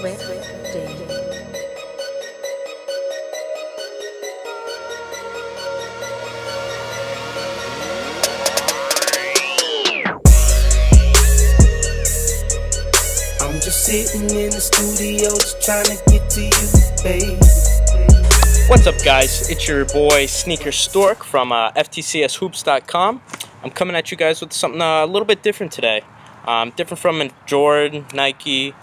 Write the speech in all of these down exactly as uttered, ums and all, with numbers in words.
Swift. Sitting in the studio just trying to get to you, baby. What's up, guys? It's your boy Sneaker Stork from uh, F T C S Hoops dot com. I'm coming at you guys with something uh, a little bit different today. Um, different from a Jordan, Nike,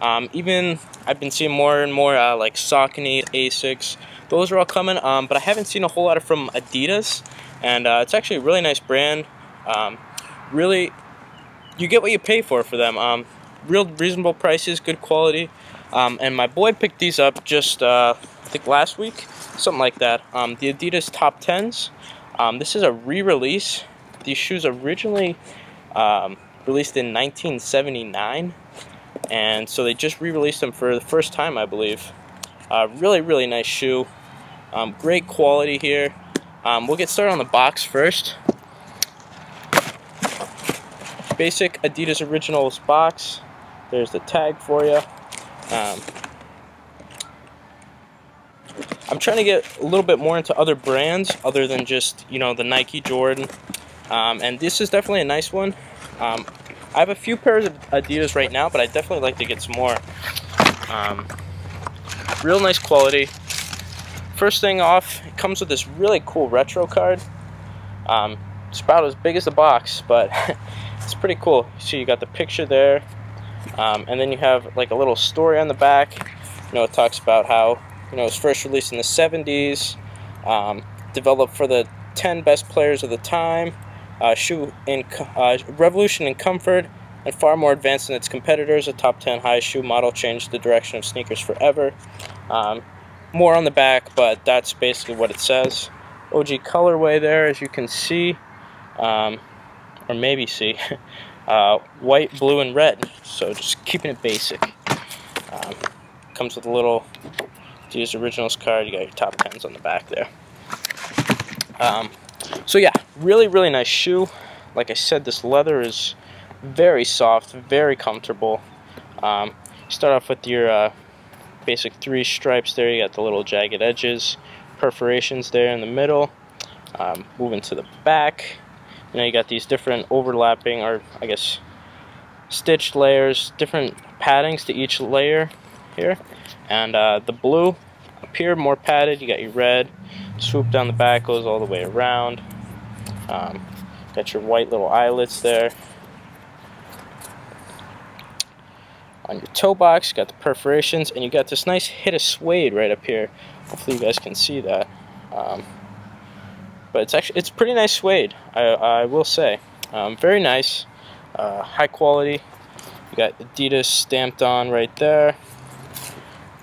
um, even I've been seeing more and more uh, like Saucony, Asics. Those are all coming, um, but I haven't seen a whole lot of from Adidas, and uh, it's actually a really nice brand. Um, really, you get what you pay for for them. Um, Real reasonable prices, good quality, um, and my boy picked these up just uh, I think last week, something like that. Um, the Adidas Top tens. Um, this is a re-release. These shoes originally um, released in nineteen seventy-nine, and so they just re-released them for the first time, I believe. Uh, really, really nice shoe. Um, great quality here. Um, we'll get started on the box first. Basic Adidas Originals box. There's the tag for you. Um, I'm trying to get a little bit more into other brands other than just, you know, the Nike, Jordan. Um, and this is definitely a nice one. Um, I have a few pairs of Adidas right now, but I definitely like to get some more. Um, real nice quality. First thing off, it comes with this really cool retro card. Um, it's about as big as the box, but it's pretty cool. So you got the picture there, um, and then you have like a little story on the back. You know, it talks about how, you know, it was first released in the seventies, um, developed for the ten best players of the time, uh, shoe in uh, revolution in comfort, and far more advanced than its competitors. A top ten high shoe model changed the direction of sneakers forever. Um, more on the back, but that's basically what it says. O G colorway there, as you can see. Um, or maybe see, uh, white, blue, and red, so just keeping it basic. Um, comes with a little Adidas Originals card. You got your top tens on the back there. Um, so yeah, really, really nice shoe. Like I said, this leather is very soft, very comfortable. Um, start off with your uh, basic three stripes there. You got the little jagged edges, perforations there in the middle. Um, moving to the back. You know, you got these different overlapping, or I guess stitched layers, different paddings to each layer here. And uh, the blue up here, more padded. You got your red, swoop down the back, goes all the way around. Um, got your white little eyelets there. On your toe box, you got the perforations, and you got this nice hit of suede right up here. Hopefully you guys can see that. Um, But it's actually, it's pretty nice suede, I, I will say. Um, very nice, uh, high quality. You got Adidas stamped on right there.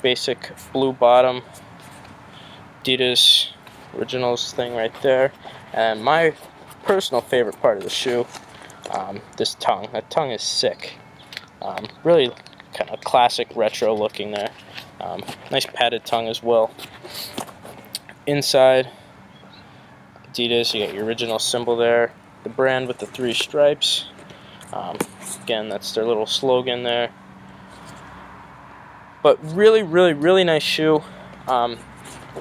Basic blue bottom, Adidas Originals thing right there. And my personal favorite part of the shoe, um, this tongue. That tongue is sick. Um, really kind of classic retro looking there. Um, nice padded tongue as well. Inside Adidas, you got your original symbol there, the brand with the three stripes. Um, again, that's their little slogan there. But really, really, really nice shoe. Um,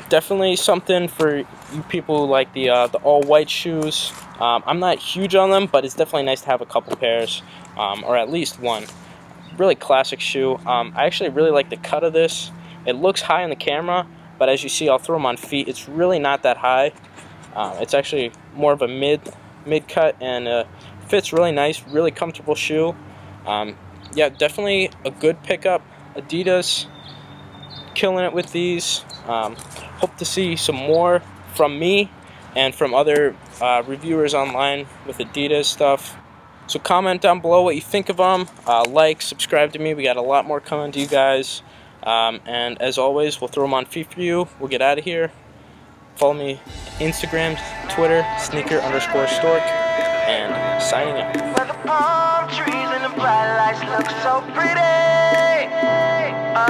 definitely something for you people who like the uh, the all white shoes. Um, I'm not huge on them, but it's definitely nice to have a couple pairs, um, or at least one. Really classic shoe. Um, I actually really like the cut of this. It looks high on the camera, but as you see, I'll throw them on feet. It's really not that high. Um, it's actually more of a mid mid cut, and uh, fits really nice, really comfortable shoe. Um, yeah, definitely a good pickup. Adidas killing it with these. Um, hope to see some more from me and from other uh, reviewers online with Adidas stuff. So comment down below what you think of them. Uh, like, subscribe to me. We got a lot more coming to you guys. Um, and as always, we'll throw them on feet for you. We'll get out of here. Follow me Instagram, Twitter, sneaker underscore stork, and signing out. Where the palm trees and the bright lights look so pretty. Uh,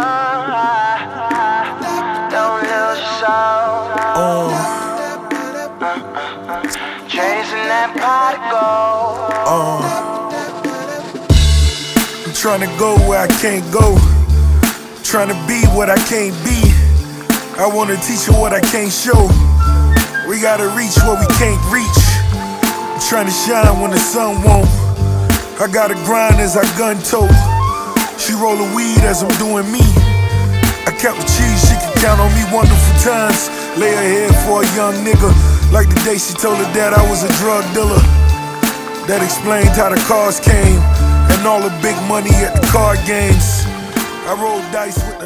don't lose your soul. Oh. Uh, chasing that pot of gold. Oh. I'm trying to go where I can't go. Trying to be what I can't be. I want to teach you what I can't show. We gotta reach what we can't reach. I'm trying to shine when the sun won't. I gotta grind as I gun tote. She roll a weed as I'm doing me. I count the cheese, she can count on me wonderful times. Lay her head for a young nigga. Like the day she told her dad I was a drug dealer. That explained how the cars came and all the big money at the card games. I rolled dice with